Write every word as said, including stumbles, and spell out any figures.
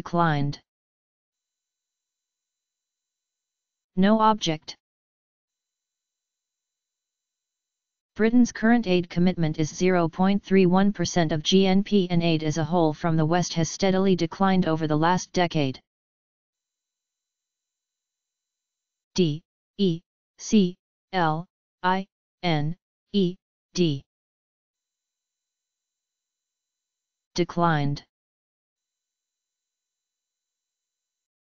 declined. No object. Britain's current aid commitment is zero point three one percent of G N P, and aid as a whole from the West has steadily declined over the last decade. D, E, C, L, I, N, E, D. Declined.